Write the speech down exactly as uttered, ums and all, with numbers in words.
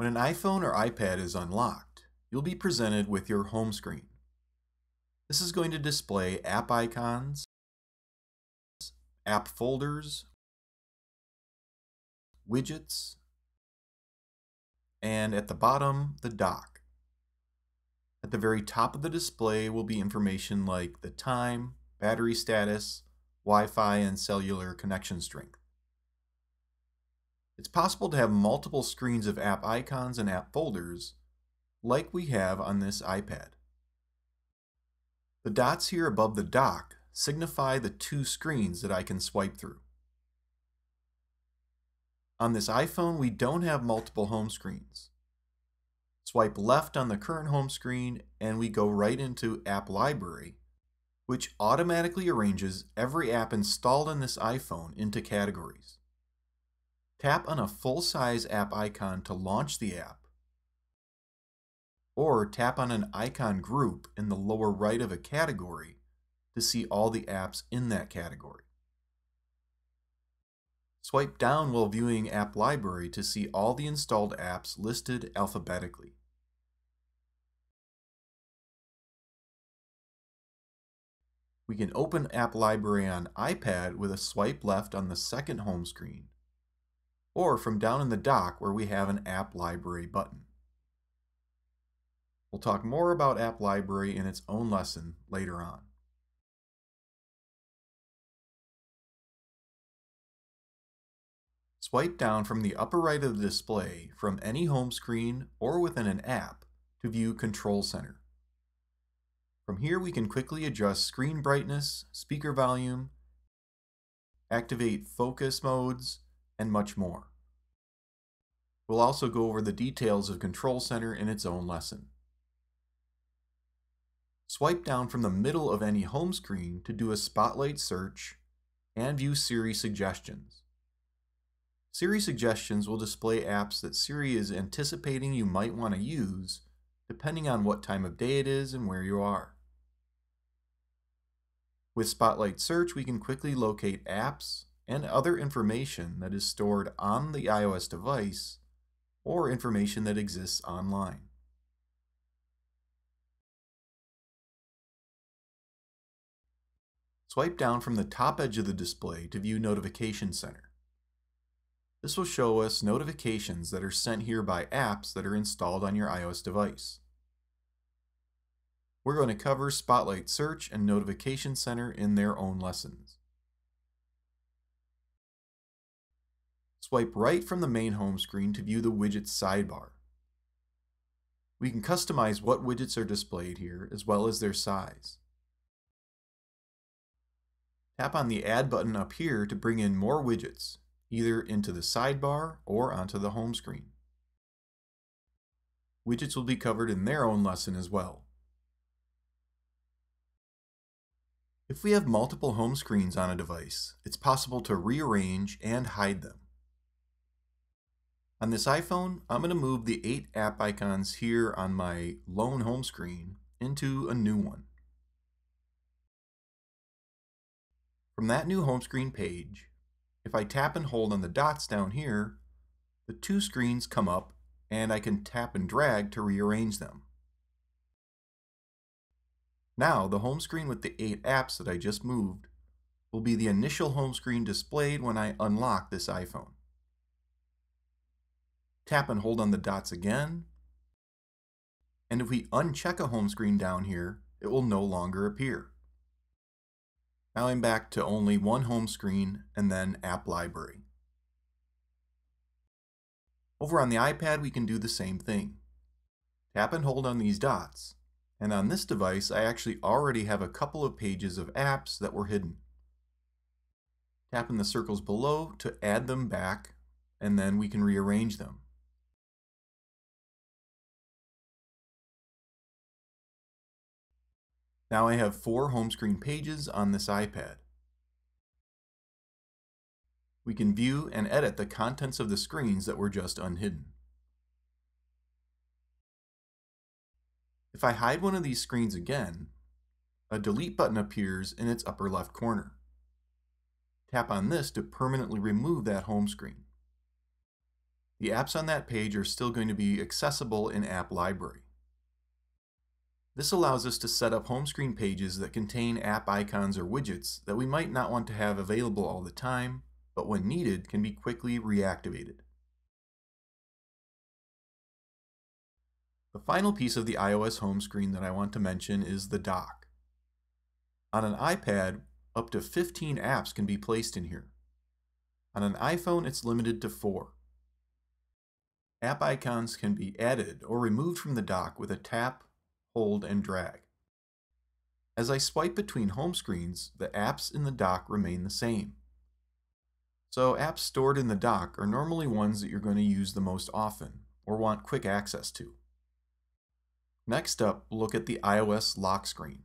When an iPhone or iPad is unlocked, you'll be presented with your home screen. This is going to display app icons, app folders, widgets, and at the bottom, the dock. At the very top of the display will be information like the time, battery status, Wi-Fi, and cellular connection strength. It's possible to have multiple screens of app icons and app folders, like we have on this iPad. The dots here above the dock signify the two screens that I can swipe through. On this iPhone, we don't have multiple home screens. Swipe left on the current home screen and we go right into App Library, which automatically arranges every app installed on this iPhone into categories. Tap on a full-size app icon to launch the app, or tap on an icon group in the lower right of a category to see all the apps in that category. Swipe down while viewing App Library to see all the installed apps listed alphabetically. We can open App Library on iPad with a swipe left on the second home screen, or from down in the dock where we have an App Library button. We'll talk more about App Library in its own lesson later on. Swipe down from the upper right of the display from any home screen or within an app to view Control Center. From here we can quickly adjust screen brightness, speaker volume, activate focus modes, and much more. We'll also go over the details of Control Center in its own lesson. Swipe down from the middle of any home screen to do a spotlight search and view Siri suggestions. Siri suggestions will display apps that Siri is anticipating you might want to use depending on what time of day it is and where you are. With Spotlight Search, we can quickly locate apps and other information that is stored on the iOS device or information that exists online. Swipe down from the top edge of the display to view Notification Center. This will show us notifications that are sent here by apps that are installed on your iOS device. We're going to cover Spotlight Search and Notification Center in their own lessons. Swipe right from the main home screen to view the widgets sidebar. We can customize what widgets are displayed here as well as their size. Tap on the Add button up here to bring in more widgets, either into the sidebar or onto the home screen. Widgets will be covered in their own lesson as well. If we have multiple home screens on a device, it's possible to rearrange and hide them. On this iPhone, I'm going to move the eight app icons here on my lone home screen into a new one. From that new home screen page, if I tap and hold on the dots down here, the two screens come up and I can tap and drag to rearrange them. Now the home screen with the eight apps that I just moved will be the initial home screen displayed when I unlock this iPhone. Tap and hold on the dots again, and if we uncheck a home screen down here, it will no longer appear. Now I'm back to only one home screen and then App Library. Over on the iPad, we can do the same thing. Tap and hold on these dots, and on this device, I actually already have a couple of pages of apps that were hidden. Tap in the circles below to add them back, and then we can rearrange them. Now I have four home screen pages on this iPad. We can view and edit the contents of the screens that were just unhidden. If I hide one of these screens again, a delete button appears in its upper left corner. Tap on this to permanently remove that home screen. The apps on that page are still going to be accessible in App Library. This allows us to set up home screen pages that contain app icons or widgets that we might not want to have available all the time, but when needed can be quickly reactivated. The final piece of the iOS home screen that I want to mention is the dock. On an iPad, up to fifteen apps can be placed in here. On an iPhone, it's limited to four. App icons can be added or removed from the dock with a tap, hold, and drag. As I swipe between home screens, the apps in the dock remain the same. So apps stored in the dock are normally ones that you're going to use the most often or want quick access to. Next up, look at the iOS lock screen.